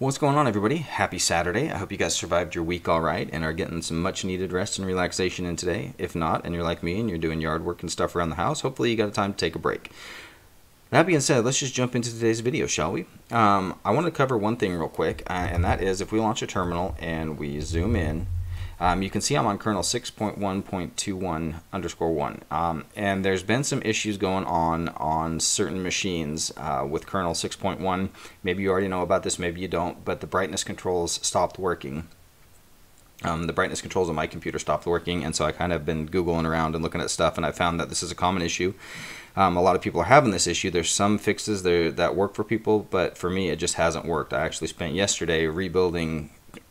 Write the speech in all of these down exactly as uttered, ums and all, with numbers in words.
What's going on, everybody? Happy Saturday. I hope you guys survived your week all right and are getting some much needed rest and relaxation in today. If not, and you're like me and you're doing yard work and stuff around the house, hopefully you got time to take a break. That being said, let's just jump into today's video, shall we? Um, I want to cover one thing real quick, uh, and that is if we launch a terminal and we zoom in, um, you can see I'm on kernel six point one point twenty-one underscore one. Um, and there's been some issues going on on certain machines uh, with kernel six point one. Maybe you already know about this, maybe you don't, but the brightness controls stopped working. Um, the brightness controls on my computer stopped working, and so I kind of been Googling around and looking at stuff, and I found that this is a common issue. Um, a lot of people are having this issue. There's some fixes there that work for people, but for me, it just hasn't worked. I actually spent yesterday rebuilding,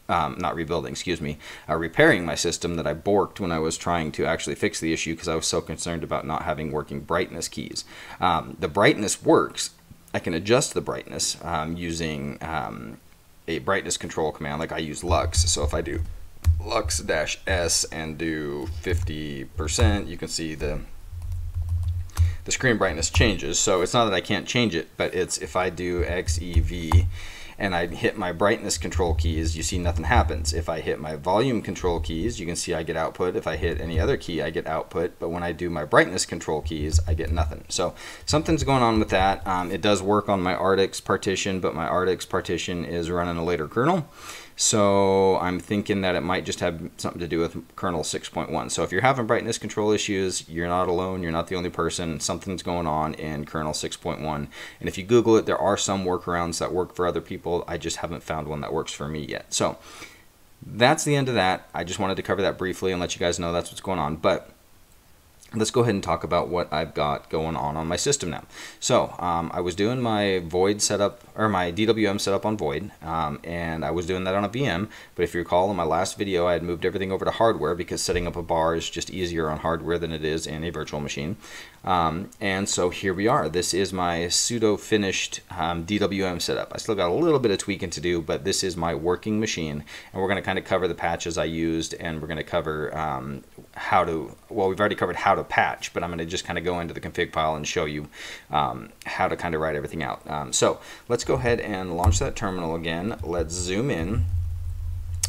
um, not rebuilding, excuse me, uh, repairing my system that I borked when I was trying to actually fix the issue because I was so concerned about not having working brightness keys. Um, the brightness works. I can adjust the brightness um, using um, a brightness control command. Like I use Lux, so if I do Lux dash S and do fifty percent, you can see the the screen brightness changes. So it's not that I can't change it, but it's if I do X E V and I hit my brightness control keys, you see nothing happens. If I hit my volume control keys, you can see I get output. If I hit any other key, I get output. But when I do my brightness control keys, I get nothing. So something's going on with that. Um, it does work on my Artix partition, but my Artix partition is running a later kernel. So I'm thinking that it might just have something to do with kernel six point one. So if you're having brightness control issues, you're not alone. You're not the only person. Something's going on in kernel six point one. And if you Google it, there are some workarounds that work for other people. I just haven't found one that works for me yet. So that's the end of that. I just wanted to cover that briefly and let you guys know that's what's going on. But let's go ahead and talk about what I've got going on on my system now. So um, I was doing my Void setup, or my D W M setup on Void, um, and I was doing that on a V M, but if you recall in my last video I had moved everything over to hardware because setting up a bar is just easier on hardware than it is in a virtual machine. Um, and so here we are. This is my pseudo-finished um, D W M setup. I still got a little bit of tweaking to do, but this is my working machine, and we're going to kind of cover the patches I used, and we're going to cover um, how to, well, we've already covered how to patch, but I'm going to just kind of go into the config file and show you um, how to kind of write everything out. Um, so let's go ahead and launch that terminal again. Let's zoom in.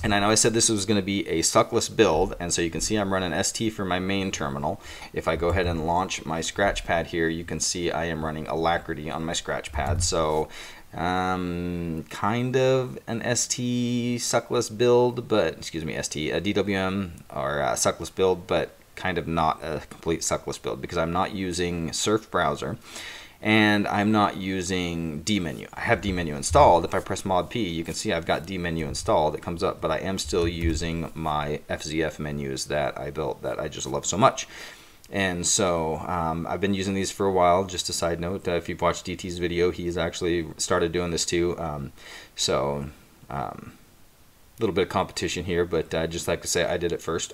And I know I said this was going to be a suckless build, and so you can see I'm running S T for my main terminal. If I go ahead and launch my scratch pad here, you can see I am running Alacritty on my scratch pad. So um, kind of an S T suckless build, but excuse me, S T, a D W M or a suckless build, but kind of not a complete suckless build because I'm not using Surf browser and I'm not using dmenu. I have dmenu installed. If I press mod P, you can see I've got dmenu installed. It comes up, but I am still using my F Z F menus that I built that I just love so much. And so um, I've been using these for a while. Just a side note, uh, if you've watched D T's video, he's actually started doing this too. Um, so um, little bit of competition here, but I'd just like to say I did it first.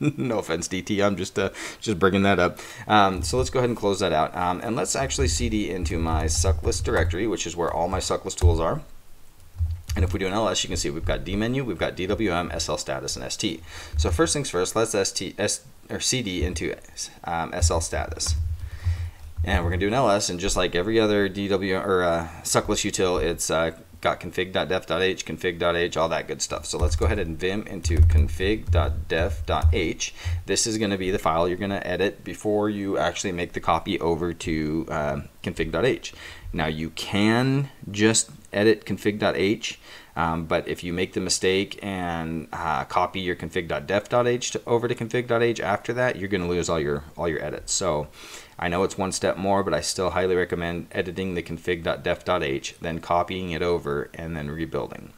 No offense, D T, I'm just uh, just bringing that up. Um, so let's go ahead and close that out. Um, and let's actually C D into my suckless directory, which is where all my suckless tools are. And if we do an L S, you can see we've got dmenu, we've got D W M, S L status, and S T. So first things first, let's st, S, or C D into um, S L status. And we're going to do an L S, and just like every other D W M or uh, suckless util, it's uh, got config.def.h, config.h, all that good stuff. So let's go ahead and vim into config.def.h. This is going to be the file you're going to edit before you actually make the copy over to uh, config.h. Now you can just edit config.h, um, but if you make the mistake and uh, copy your config.def.h to, over to config.h after that, you're going to lose all your all your edits. So I know it's one step more, but I still highly recommend editing the config.def.h, then copying it over, and then rebuilding.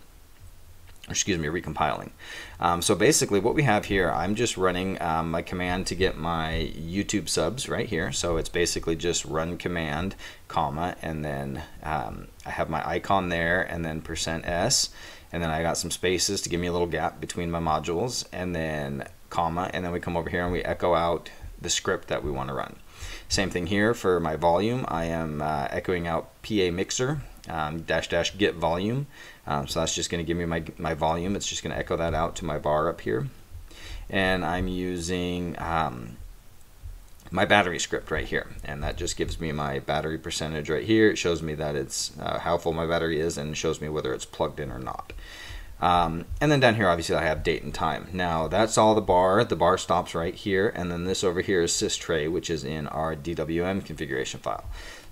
Or excuse me, recompiling. Um, so basically what we have here, I'm just running um, my command to get my YouTube subs right here. So it's basically just run command, comma, and then um, I have my icon there, and then percent S, and then I got some spaces to give me a little gap between my modules, and then comma, and then we come over here and we echo out the script that we want to run. Same thing here for my volume. I am uh, echoing out P A mixer um, dash dash get volume. Um, so that's just going to give me my, my volume. It's just going to echo that out to my bar up here. And I'm using um, my battery script right here, and that just gives me my battery percentage right here. It shows me that it's uh, how full my battery is, and shows me whether it's plugged in or not. Um, and then down here, obviously, I have date and time. Now, that's all the bar. The bar stops right here, and then this over here is SysTray, which is in our D W M configuration file.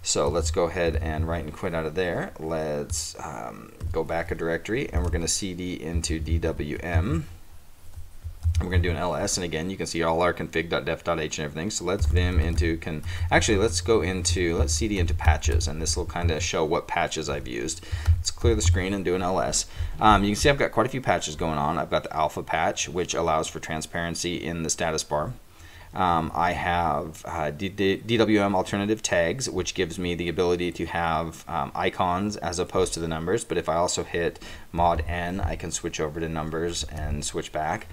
So let's go ahead and write and quit out of there. Let's um, go back a directory, and we're going to cd into D W M. We're going to do an ls, and again, you can see all our config.def.h and everything. So let's vim into can actually let's go into let's cd into patches, and this will kind of show what patches I've used. Let's clear the screen and do an ls. Um, you can see I've got quite a few patches going on. I've got the alpha patch, which allows for transparency in the status bar. Um, I have uh, D W M alternative tags, which gives me the ability to have um, icons as opposed to the numbers. But if I also hit mod n, I can switch over to numbers and switch back.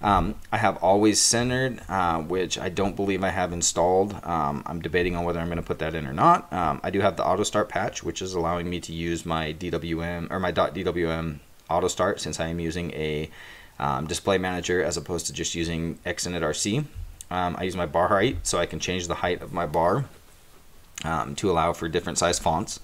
Um, I have always centered, uh, which I don't believe I have installed. Um, I'm debating on whether I'm going to put that in or not. Um, I do have the auto start patch, which is allowing me to use my D W M or my .dwm auto start, since I am using a um, display manager as opposed to just using Xinitrc. Um, I use my bar height, so I can change the height of my bar um, to allow for different size fonts.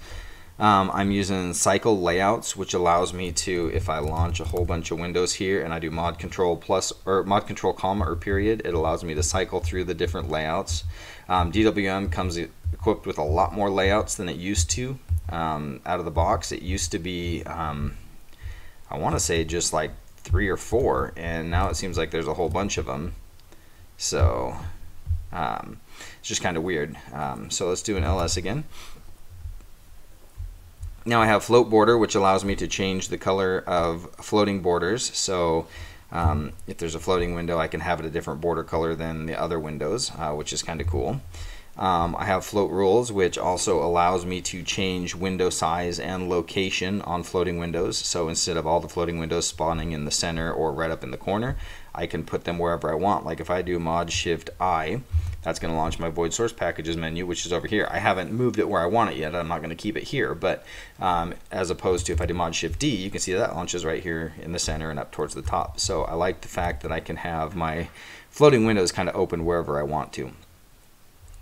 Um, I'm using cycle layouts, which allows me to, if I launch a whole bunch of windows here and I do mod control plus or mod control comma or period, it allows me to cycle through the different layouts. Um, D W M comes equipped with a lot more layouts than it used to um, out of the box. It used to be, um, I want to say just like three or four, and now it seems like there's a whole bunch of them. So um, it's just kind of weird. Um, so let's do an ls again. Now I have float border, which allows me to change the color of floating borders. So um, if there's a floating window, I can have it a different border color than the other windows, uh, which is kind of cool. Um, I have float rules, which also allows me to change window size and location on floating windows. So instead of all the floating windows spawning in the center or right up in the corner, I can put them wherever I want. Like if I do mod shift I, that's going to launch my void source packages menu, which is over here. I haven't moved it where I want it yet. I'm not going to keep it here, but um, as opposed to if I do mod shift D, you can see that launches right here in the center and up towards the top. So I like the fact that I can have my floating windows kind of open wherever I want to.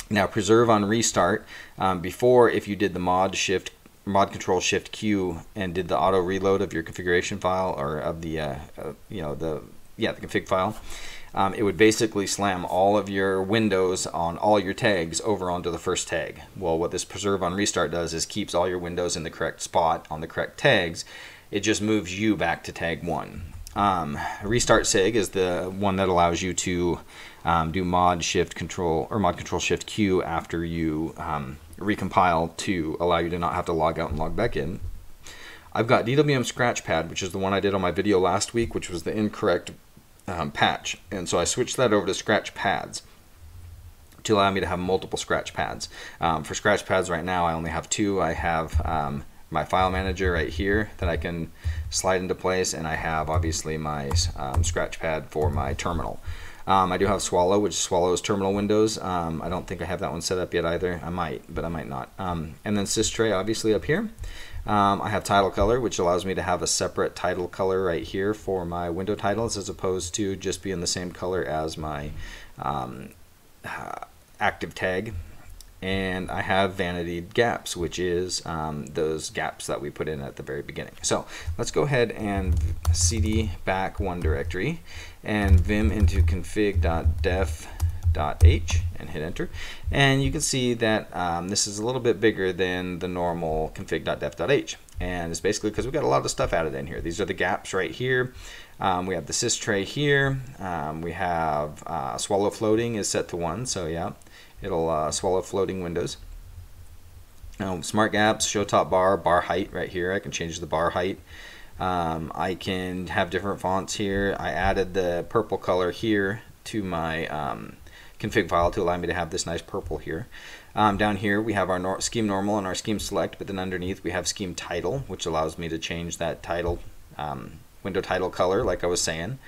Now preserve on restart. Um, before, if you did the mod shift mod control shift Q and did the auto reload of your configuration file or of the uh, uh, you know the yeah the config file. Um, it would basically slam all of your windows on all your tags over onto the first tag. Well, what this preserve on restart does is keeps all your windows in the correct spot on the correct tags. It just moves you back to tag one. Um, restart sig is the one that allows you to um, do mod shift control or mod control shift Q after you um, recompile to allow you to not have to log out and log back in. I've got D W M Scratchpad, which is the one I did on my video last week, which was the incorrect Um, patch, and so I switched that over to scratch pads to allow me to have multiple scratch pads. Um, for scratch pads right now I only have two. I have um, my file manager right here that I can slide into place, and I have obviously my um, scratch pad for my terminal. Um, I do have Swallow, which swallows terminal windows. Um, I don't think I have that one set up yet either. I might, but I might not. Um, and then SysTray obviously up here. Um, I have title color, which allows me to have a separate title color right here for my window titles as opposed to just being the same color as my um, uh, active tag. And I have vanity gaps, which is um, those gaps that we put in at the very beginning. So let's go ahead and cd back one directory and vim into config.def.h and hit enter. And you can see that um, this is a little bit bigger than the normal config.def.h. And it's basically because we've got a lot of stuff added in here. These are the gaps right here. Um, we have the SysTray here. Um, we have uh, swallow floating is set to one. So yeah, it'll uh, swallow floating windows. Um, smart gaps, show top bar, bar height right here. I can change the bar height. Um, I can have different fonts here. I added the purple color here to my um, config file to allow me to have this nice purple here. Um, down here we have our nor scheme normal and our scheme select, but then underneath we have scheme title, which allows me to change that title um, window title color like I was saying.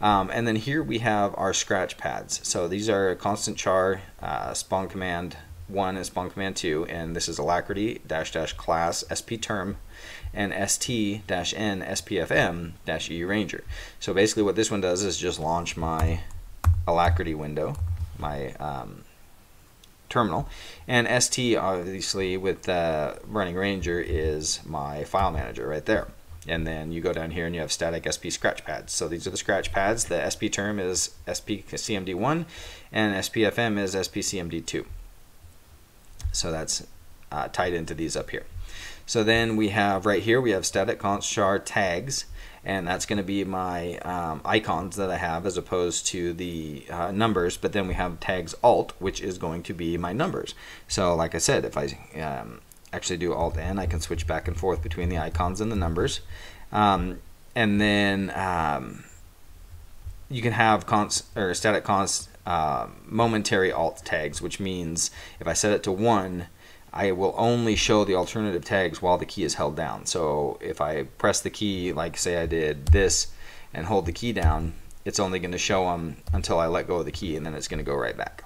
Um, and then here we have our scratch pads. So these are constant char uh, spawn command one and spawn command two, and this is Alacritty dash dash class sp term and st dash n spfm dash e ranger. So basically what this one does is just launch my Alacritty window, my um, terminal, and st obviously with uh, running Ranger is my file manager right there. And then you go down here and you have static S P scratch pads. So these are the scratch pads. The S P term is S P C M D one and S P F M is S P C M D two. So that's uh, tied into these up here. So then we have right here, we have static const char tags, and that's going to be my um, icons that I have as opposed to the uh, numbers. But then we have tags alt, which is going to be my numbers. So like I said, if I um, actually do alt N, I can switch back and forth between the icons and the numbers. Um, and then um, you can have const, or static const uh, momentary alt tags, which means if I set it to one, I will only show the alternative tags while the key is held down. So if I press the key, like say I did this and hold the key down, it's only going to show them until I let go of the key, and then it's going to go right back.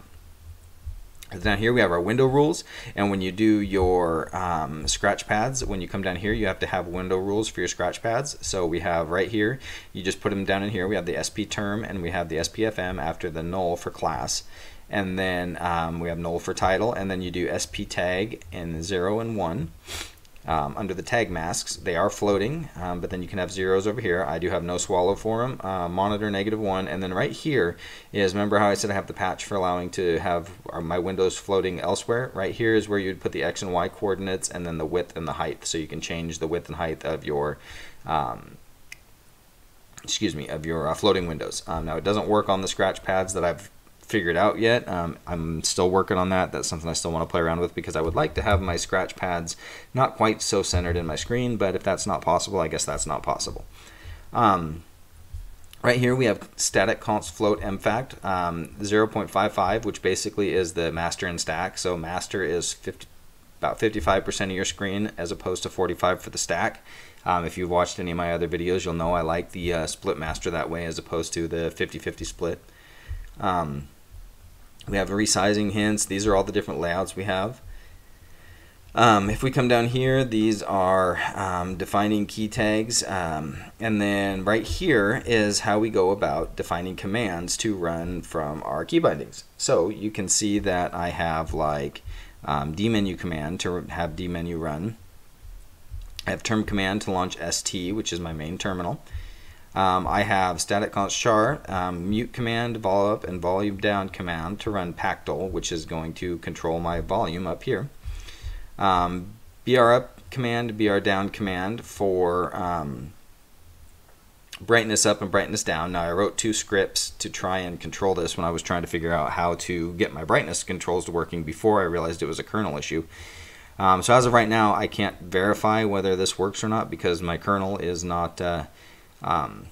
Down here we have our window rules, and when you do your um, scratch pads, when you come down here, you have to have window rules for your scratch pads. So we have right here, you just put them down in here. We have the S P term and we have the S P F M after the null for class. And then um, we have null for title, and then you do S P tag and zero and one. Um, under the tag masks, they are floating, um, but then you can have zeros over here. I do have no swallow for them, uh, monitor negative one, and then right here is, remember how I said I have the patch for allowing to have my windows floating elsewhere? Right here is where you'd put the X and Y coordinates and then the width and the height, so you can change the width and height of your um, excuse me, of your uh, floating windows. Um, now it doesn't work on the scratch pads that I've figured out yet. Um, I'm still working on that. That's something I still want to play around with, because I would like to have my scratch pads not quite so centered in my screen, but if that's not possible, I guess that's not possible. Um, right here we have static const float mfact um, zero point five five, which basically is the master and stack. So master is fifty, about fifty-five percent of your screen as opposed to forty-five for the stack. Um, if you've watched any of my other videos, you'll know I like the uh, split master that way as opposed to the fifty fifty split. Um, We have resizing hints. These are all the different layouts we have. Um, if we come down here, these are um, defining key tags. Um, and then right here is how we go about defining commands to run from our key bindings. So you can see that I have like um, dmenu command to have dmenu run. I have term command to launch st, which is my main terminal. Um, I have static const char, um, mute command, vol up, and volume down command to run pactl, which is going to control my volume up here. Um, br up command, br down command for um, brightness up and brightness down. Now I wrote two scripts to try and control this when I was trying to figure out how to get my brightness controls to working before I realized it was a kernel issue. Um, so as of right now, I can't verify whether this works or not because my kernel is not... Uh, Um,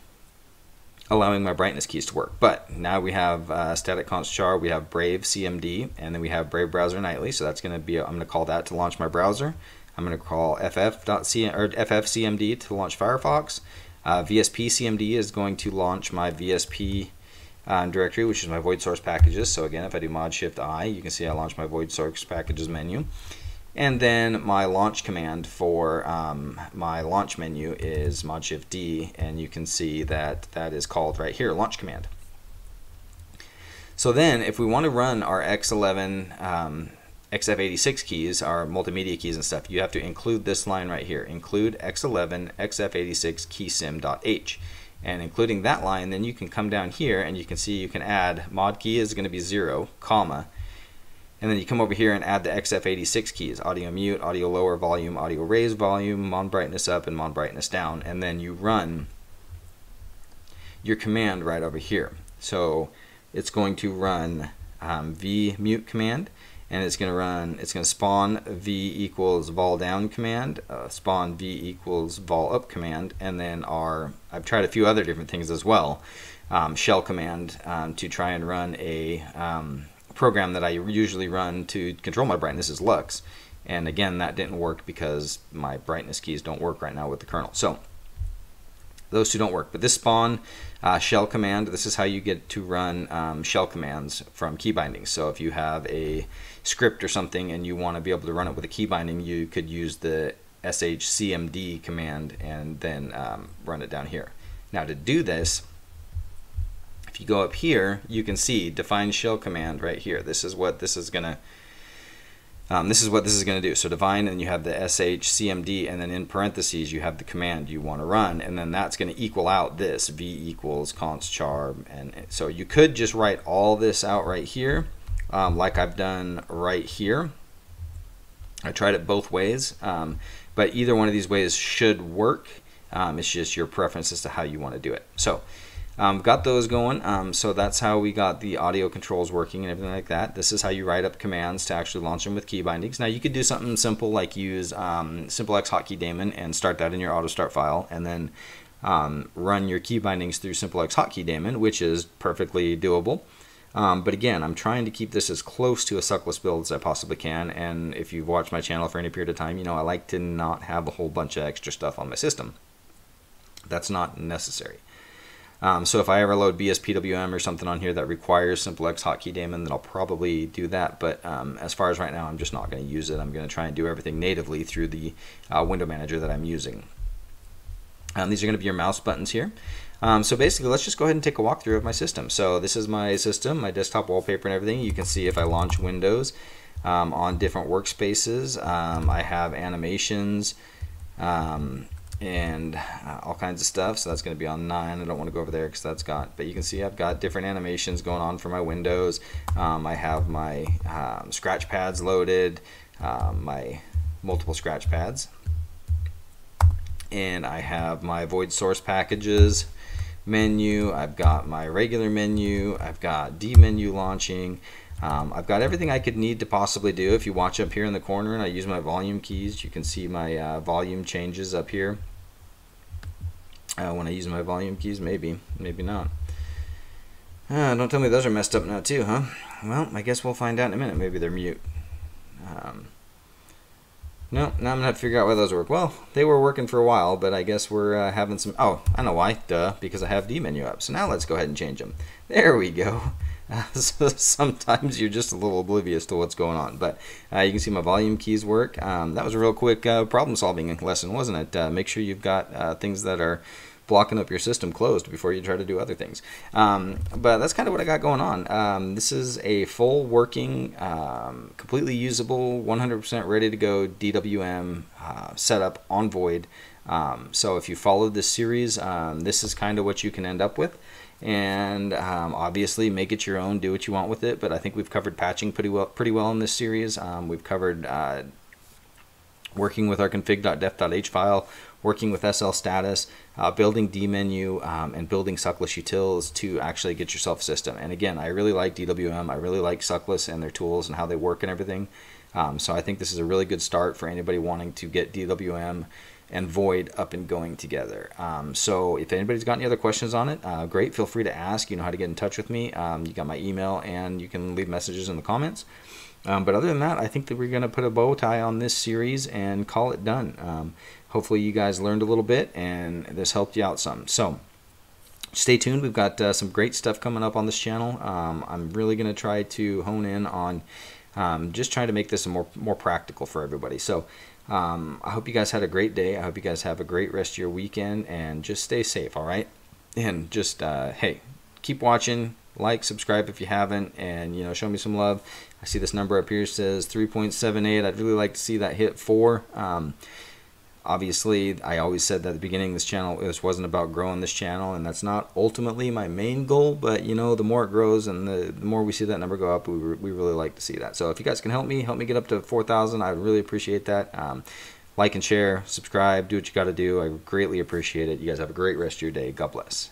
allowing my brightness keys to work. But now we have uh, static const char, we have brave C M D, and then we have brave browser nightly. So that's going to be, I'm going to call that to launch my browser. I'm going to call F F C M D to launch Firefox. Uh, V S P C M D is going to launch my V S P um, directory, which is my void source packages. So again, if I do mod shift I, you can see I launch my void source packages menu. And then my launch command for um, my launch menu is mod shift D, and you can see that that is called right here, launch command. So then if we want to run our X eleven, um, X F eighty-six keys, our multimedia keys and stuff, you have to include this line right here, include X eleven, X F eighty-six, keysim.h. And including that line, then you can come down here and you can see you can add mod key is going to be zero, comma, and then you come over here and add the X F eighty-six keys, audio mute, audio lower volume, audio raise volume, mon brightness up, and mon brightness down. And then you run your command right over here. So it's going to run um, V mute command, and it's going to run, it's going to spawn V equals vol down command, uh, spawn V equals vol up command, and then our, I've tried a few other different things as well, um, shell command um, to try and run a, um, program that I usually run to control my brightness is Lux, and again that didn't work because my brightness keys don't work right now with the kernel, so those two don't work. But this spawn uh, shell command, this is how you get to run um, shell commands from key bindings. So if you have a script or something and you want to be able to run it with a key binding, you could use the S H C M D command and then um, run it down here. Now to do this, you go up here, you can see define shell command right here. This is what this is gonna Um, this is what this is going to do. So define, and you have the sh cmd, and then in parentheses you have the command you want to run, and then that's going to equal out this v equals const char. And so you could just write all this out right here, um, like I've done right here. I tried it both ways, um, but either one of these ways should work. Um, it's just your preference as to how you want to do it. So Um, got those going. Um, so that's how we got the audio controls working and everything like that. This is how you write up commands to actually launch them with key bindings. Now you could do something simple like use um, simplex hotkey daemon and start that in your auto start file, and then um, run your key bindings through simplex hotkey daemon, which is perfectly doable. Um, but again, I'm trying to keep this as close to a Suckless build as I possibly can. And if you've watched my channel for any period of time, you know I like to not have a whole bunch of extra stuff on my system. That's not necessary. Um, so if I ever load bspwm or something on here that requires simplex hotkey daemon, then I'll probably do that. But um, as far as right now, I'm just not going to use it. I'm going to try and do everything natively through the uh, window manager that I'm using. Um, these are going to be your mouse buttons here. Um, so basically, let's just go ahead and take a walkthrough of my system. So this is my system, my desktop wallpaper and everything. You can see if I launch Windows um, on different workspaces, um, I have animations, um, and uh, all kinds of stuff. So that's going to be on nine. I don't want to go over there because that's got, but you can see I've got different animations going on for my windows. Um, I have my um, scratch pads loaded, um, my multiple scratch pads. And I have my void source packages menu. I've got my regular menu. I've got dmenu launching. Um, I've got everything I could need to possibly do. If you watch up here in the corner and I use my volume keys, you can see my uh, volume changes up here. Uh, when I use my volume keys, maybe, maybe not. Uh, don't tell me those are messed up now too, huh? Well, I guess we'll find out in a minute. Maybe they're mute. Um, no, now I'm gonna have to figure out why those work. Well, they were working for a while, but I guess we're uh, having some, oh, I know why, duh, because I have dmenu up. So now let's go ahead and change them. There we go. Uh, so sometimes you're just a little oblivious to what's going on, but uh, you can see my volume keys work. Um, that was a real quick uh, problem solving lesson, wasn't it? Uh, make sure you've got uh, things that are blocking up your system closed before you try to do other things. Um, but that's kind of what I got going on. Um, this is a full working, um, completely usable, one hundred percent ready to go D W M uh, setup on Void. Um, so if you followed this series, um, this is kind of what you can end up with. And um, obviously make it your own, do what you want with it, but I think we've covered patching pretty well pretty well in this series. Um, we've covered uh, working with our config.def.h file, working with sl status, uh, building dmenu, um, and building Suckless utils to actually get yourself a system. And again, I really like D W M, I really like Suckless and their tools and how they work and everything. Um, so I think this is a really good start for anybody wanting to get D W M and Void up and going together. Um, so if anybody's got any other questions on it, uh, great, feel free to ask. You know how to get in touch with me. Um, you got my email and you can leave messages in the comments. Um, but other than that, I think that we're gonna put a bow tie on this series and call it done. Um, hopefully you guys learned a little bit and this helped you out some. So stay tuned, we've got uh, some great stuff coming up on this channel. Um, I'm really gonna try to hone in on um, just trying to make this more, more practical for everybody. So. Um, I hope you guys had a great day. I hope you guys have a great rest of your weekend and just stay safe, all right? And just, uh, hey, keep watching, like, subscribe if you haven't, and, you know, show me some love. I see this number up here says three point seven eight. I'd really like to see that hit four. Um, obviously, I always said that at the beginning of this channel, this wasn't about growing this channel, and that's not ultimately my main goal, but, you know, the more it grows and the, the more we see that number go up, we, re we really like to see that. So if you guys can help me, help me get up to four thousand, I'd really appreciate that. Um, like and share, subscribe, do what you got to do. I greatly appreciate it. You guys have a great rest of your day. God bless.